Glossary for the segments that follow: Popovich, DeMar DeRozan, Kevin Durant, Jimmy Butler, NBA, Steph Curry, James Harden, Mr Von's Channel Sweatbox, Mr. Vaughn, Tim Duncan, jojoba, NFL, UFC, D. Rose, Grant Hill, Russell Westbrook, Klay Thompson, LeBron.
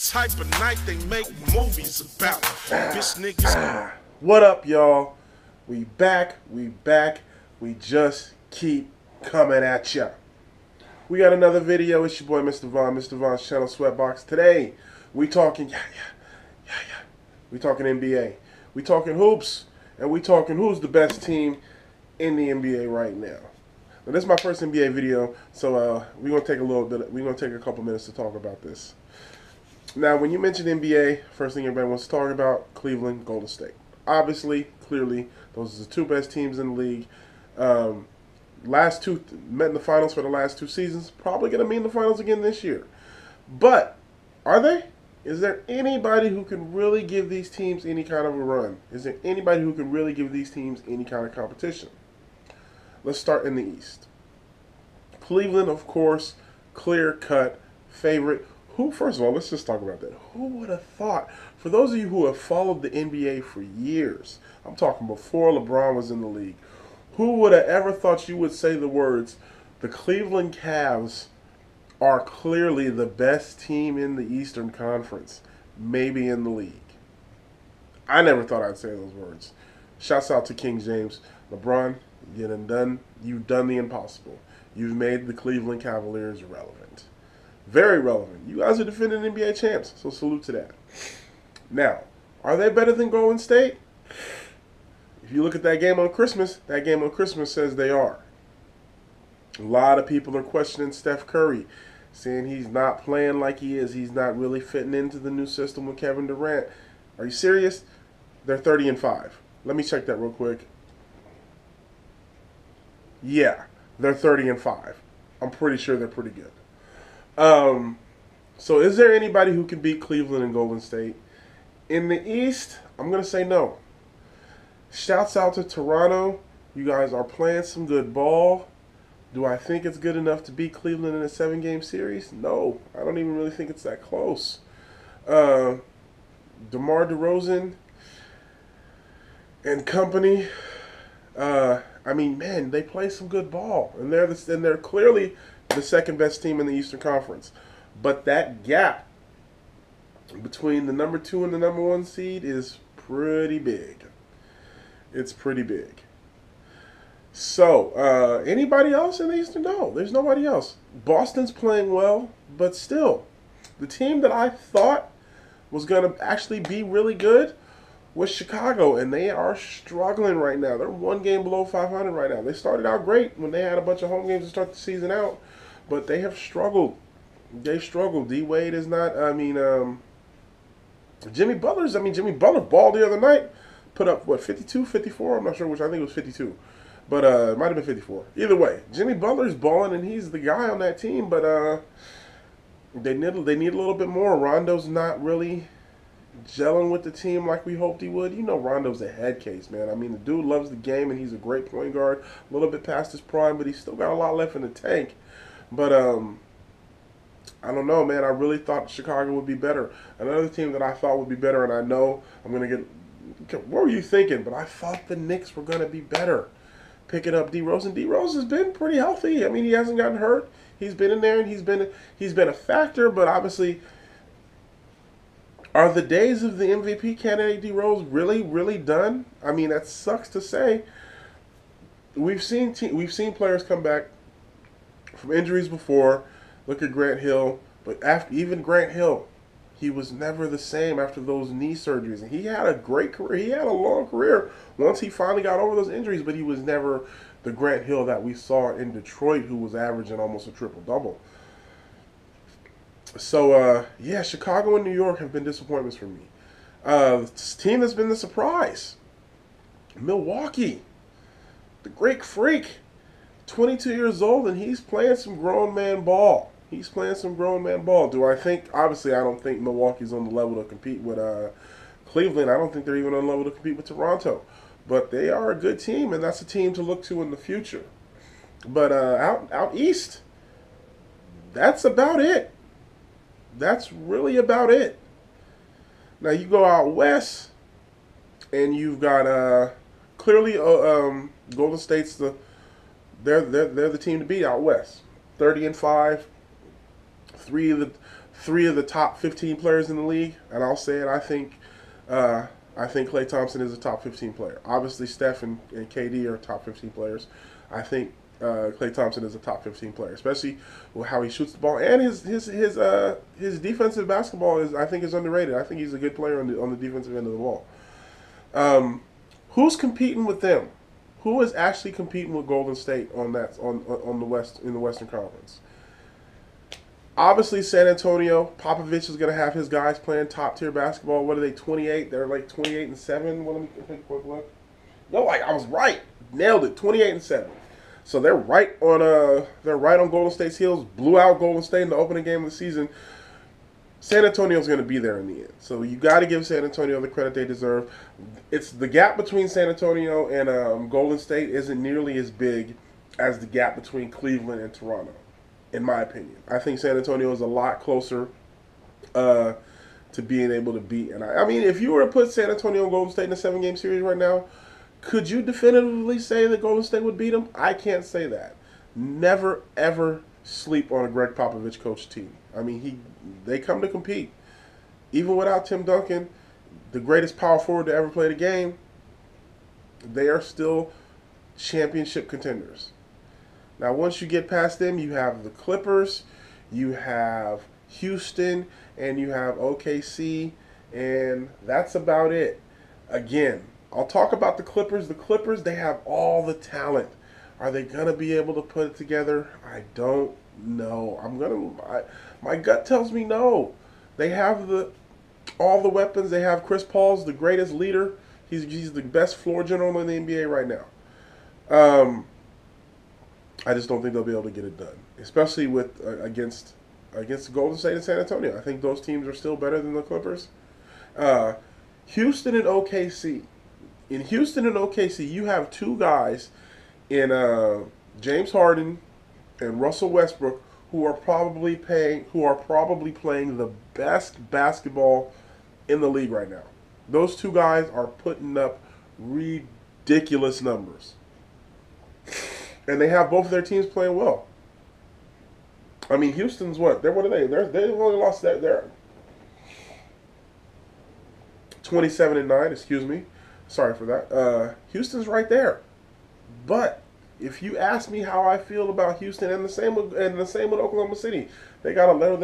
Type of night they make movies about. Bitch niggas. What up, y'all? We back. We just keep coming at ya. We got another video. It's your boy Mr. Vaughn, Mr. Von's Channel Sweatbox. Today, we talking NBA. We talking hoops, and we talking who's the best team in the NBA right now. Now, this is my first NBA video, so we're gonna take a couple minutes to talk about this. Now, when you mention NBA, first thing everybody wants to talk about, Cleveland, Golden State. Obviously, clearly, those are the two best teams in the league. Last two met in the finals for the last two seasons. Probably going to meet in the finals again this year. But are they? Is there anybody who can really give these teams any kind of a run? Is there anybody who can really give these teams any kind of competition? Let's start in the East. Cleveland, of course, clear-cut favorite. First of all, let's just talk about that. Who would have thought? For those of you who have followed the NBA for years, I'm talking before LeBron was in the league, who would have ever thought you would say the words, the Cleveland Cavs are clearly the best team in the Eastern Conference, maybe in the league? I never thought I'd say those words. Shouts out to King James. LeBron, you've done the impossible. You've made the Cleveland Cavaliers relevant. Very relevant. You guys are defending NBA champs, so salute to that. Now, are they better than Golden State? If you look at that game on Christmas says they are. A lot of people are questioning Steph Curry, saying he's not playing like he is. He's not really fitting into the new system with Kevin Durant. Are you serious? They're 30-5. Let me check that real quick. Yeah, they're 30-5. I'm pretty sure they're pretty good. So is there anybody who can beat Cleveland and Golden State? In the East, I'm going to say no. Shouts out to Toronto. You guys are playing some good ball. Do I think it's good enough to beat Cleveland in a 7-game series? No, I don't even really think it's that close. DeMar DeRozan and company, I mean, man, they play some good ball. And they're clearly the second best team in the Eastern Conference. But that gap between the number 2 and the number 1 seed is pretty big. It's pretty big. So, anybody else in the Eastern? No, there's nobody else. Boston's playing well, but still, the team that I thought was going to actually be really good was Chicago, and they are struggling right now. They're one game below 500 right now. They started out great when they had a bunch of home games to start the season out, but they have struggled. They struggled. D-Wade is not, Jimmy Butler balled the other night, put up, what, 52, 54? I'm not sure which. I think it was 52, but it might have been 54. Either way, Jimmy Butler's balling, and he's the guy on that team, but they need a little bit more. Rondo's not really gelling with the team like we hoped he would. You know Rondo's a head case, man. I mean, the dude loves the game, and he's a great point guard. A little bit past his prime, but he's still got a lot left in the tank. But I don't know, man. I really thought Chicago would be better. Another team that I thought would be better, and I know I'm going to get... What were you thinking? But I thought the Knicks were going to be better. Picking up D. Rose, and D. Rose has been pretty healthy. I mean, he hasn't gotten hurt. He's been in there, and he's been a factor, but obviously... Are the days of the MVP candidate D. Rose really done? I mean, that sucks to say. We've seen players come back from injuries before. Look at Grant Hill, but even Grant Hill, he was never the same after those knee surgeries. And he had a great career. He had a long career once he finally got over those injuries, but he was never the Grant Hill that we saw in Detroit, who was averaging almost a triple-double. So, yeah, Chicago and New York have been disappointments for me. This team that's been the surprise, Milwaukee, the Greek Freak, 22 years old, and he's playing some grown man ball. He's playing some grown man ball. Do I think, obviously, I don't think Milwaukee's on the level to compete with Cleveland. I don't think they're even on the level to compete with Toronto. But they are a good team, and that's a team to look to in the future. But out east, that's about it. That's really about it. Now you go out west, and you've got clearly Golden State's they're the team to beat out west. 30-5, three of the top 15 players in the league, and I'll say it. I think Klay Thompson is a top 15 player. Obviously, Steph and KD are top 15 players. I think Klay Thompson is a top 15 player, especially with how he shoots the ball, and his defensive basketball I think is underrated. I think he's a good player on the defensive end of the ball. Who's competing with them? Who is actually competing with Golden State on the West, in the Western Conference? Obviously, San Antonio, Popovich is going to have his guys playing top-tier basketball. What are they, 28? They're like 28-7. Let me take a quick look. No, I was right. Nailed it, 28-7. So they're right on Golden State's heels. Blew out Golden State in the opening game of the season. San Antonio's going to be there in the end. So you got to give San Antonio the credit they deserve. It's the gap between San Antonio and Golden State isn't nearly as big as the gap between Cleveland and Toronto. In my opinion, I think San Antonio is a lot closer to being able to beat. And I mean, if you were to put San Antonio and Golden State in a 7-game series right now, could you definitively say that Golden State would beat them? I can't say that. Never, ever sleep on a Greg Popovich coach team. I mean, they come to compete. Even without Tim Duncan, the greatest power forward to ever play the game, they are still championship contenders. Now, once you get past them, you have the Clippers, you have Houston, and you have OKC, and that's about it. Again, I'll talk about the Clippers. The Clippers, they have all the talent. Are they going to be able to put it together? I don't know. My gut tells me no. They have all the weapons. They have Chris Paul's the greatest leader. He's the best floor general in the NBA right now. I just don't think they'll be able to get it done, especially with against Golden State and San Antonio. I think those teams are still better than the Clippers. Houston and OKC. In Houston and OKC, you have two guys in James Harden and Russell Westbrook who are probably playing the best basketball in the league right now. Those two guys are putting up ridiculous numbers. And they have both of their teams playing well. I mean, Houston's what? What are they? They've only lost their 27-9. Excuse me, sorry for that. Houston's right there. But if you ask me how I feel about Houston, and the same with Oklahoma City, they got a little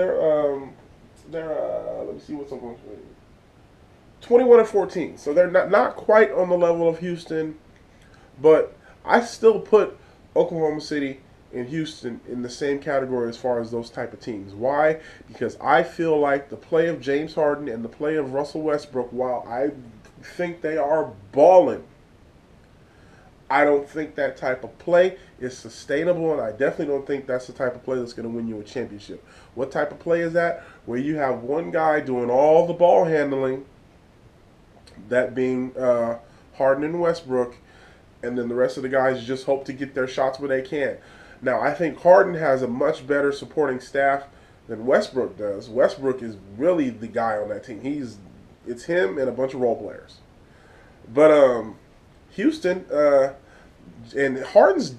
let me see what's Oklahoma City. 21-14. So they're not quite on the level of Houston, but I still put Oklahoma City and Houston in the same category as far as those type of teams. Why? Because I feel like the play of James Harden and the play of Russell Westbrook, while I think they are balling, I don't think that type of play is sustainable, and I definitely don't think that's the type of play that's going to win you a championship. What type of play is that? Where you have one guy doing all the ball handling, that being Harden and Westbrook, and then the rest of the guys just hope to get their shots where they can. Now, I think Harden has a much better supporting staff than Westbrook does. Westbrook is really the guy on that team. It's him and a bunch of role players. But Houston and Harden's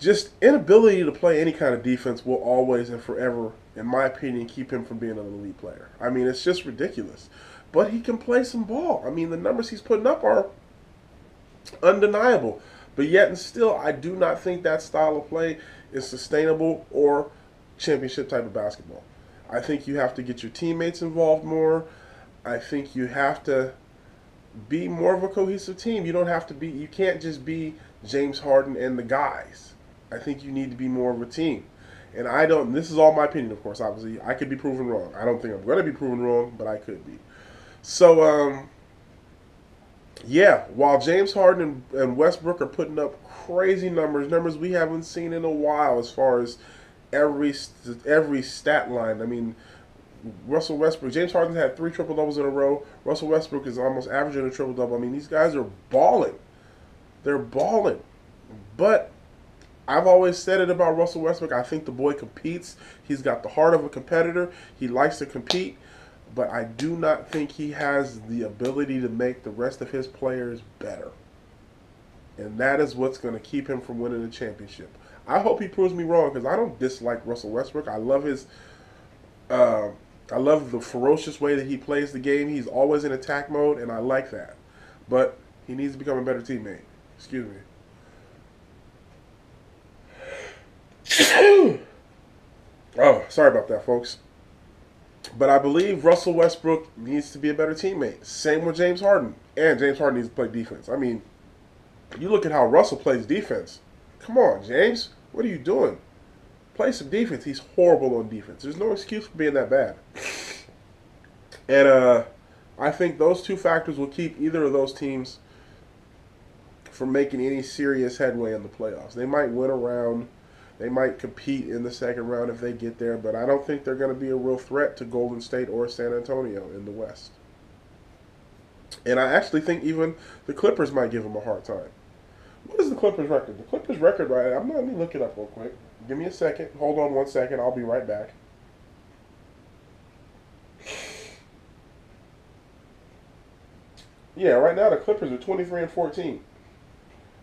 just inability to play any kind of defense will always and forever, in my opinion, keep him from being an elite player. I mean, it's just ridiculous. But he can play some ball. I mean, the numbers he's putting up are undeniable, but yet and still, I do not think that style of play is sustainable or championship type of basketball. I think you have to get your teammates involved more. I think you have to be more of a cohesive team. You can't just be James Harden and the guys. I think you need to be more of a team. And this is all my opinion, of course, obviously. I could be proven wrong. I don't think I'm going to be proven wrong, but I could be. So, yeah, while James Harden and Westbrook are putting up crazy numbers we haven't seen in a while as far as every stat line. I mean, Russell Westbrook, James Harden's had 3 triple-doubles in a row. Russell Westbrook is almost averaging a triple-double. I mean, these guys are balling. They're balling. But I've always said it about Russell Westbrook. I think the boy competes. He's got the heart of a competitor. He likes to compete. But I do not think he has the ability to make the rest of his players better. And that is what's going to keep him from winning the championship. I hope he proves me wrong, because I don't dislike Russell Westbrook. I love his... I love the ferocious way that he plays the game. He's always in attack mode, and I like that. But he needs to become a better teammate. Excuse me. Oh, sorry about that, folks. But I believe Russell Westbrook needs to be a better teammate. Same with James Harden. And James Harden needs to play defense. I mean, you look at how Russell plays defense. Come on, James. What are you doing? Play some defense. He's horrible on defense. There's no excuse for being that bad. And I think those two factors will keep either of those teams from making any serious headway in the playoffs. They might win a round. They might compete in the second round if they get there. But I don't think they're going to be a real threat to Golden State or San Antonio in the West. And I actually think even the Clippers might give them a hard time. What is the Clippers record? The Clippers record, right? Let me look it up real quick. Give me a second. Hold on 1 second. I'll be right back. Yeah, right now the Clippers are 23-14.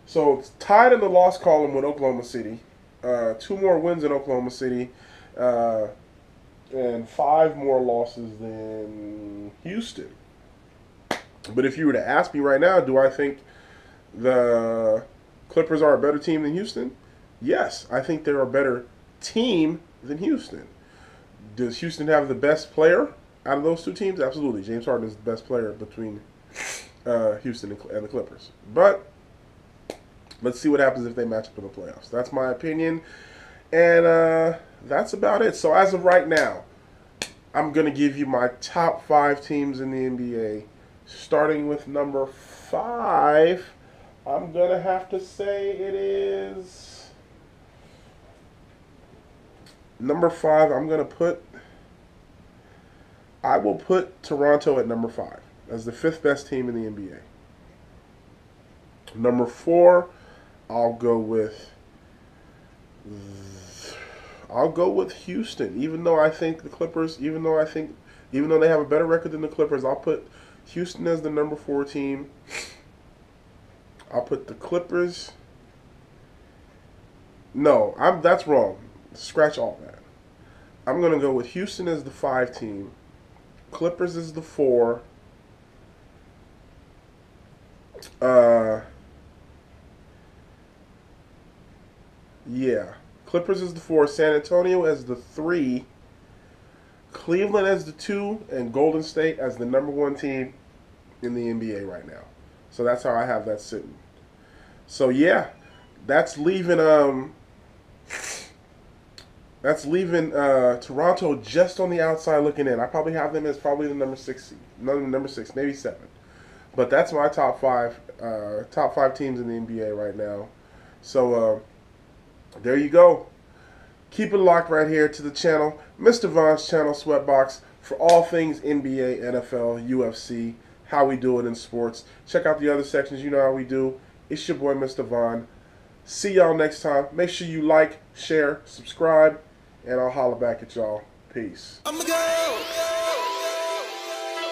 So it's tied in the loss column with Oklahoma City. 2 more wins in Oklahoma City. And 5 more losses than Houston. But if you were to ask me right now, do I think the Clippers are a better team than Houston? Yes, I think they're a better team than Houston. Does Houston have the best player out of those two teams? Absolutely. James Harden is the best player between Houston and the Clippers. But let's see what happens if they match up in the playoffs. That's my opinion. And that's about it. So as of right now, I'm going to give you my top 5 teams in the NBA. Starting with number 5, I'm going to have to say it is... Number 5, I'm going to put, I will put Toronto at number 5 as the 5th best team in the NBA. Number 4, I'll go with Houston, even though I think the Clippers, even though they have a better record than the Clippers, I'll put Houston as the number 4 team. I'll put the Clippers. No, that's wrong. Scratch all that. I'm going to go with Houston as the 5 team. Clippers as the 4. Yeah. Clippers as the 4. San Antonio as the 3. Cleveland as the 2. And Golden State as the number 1 team in the NBA right now. So that's how I have that sitting. So yeah. That's leaving... That's leaving Toronto just on the outside looking in. I probably have them as probably the number 6, maybe 7. But that's my top 5, teams in the NBA right now. So there you go. Keep it locked right here to the channel, Mr. Von's Channel Sweatbox, for all things NBA, NFL, UFC, how we do it in sports. Check out the other sections. You know how we do. It's your boy, Mr. Vaughn. See y'all next time. Make sure you like, share, subscribe. And I'll holler back at y'all. Peace. I'ma go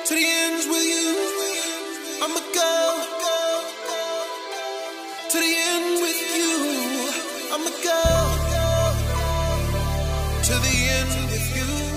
to the ends with you. I'ma go to the end with you. I'ma go to the end with you.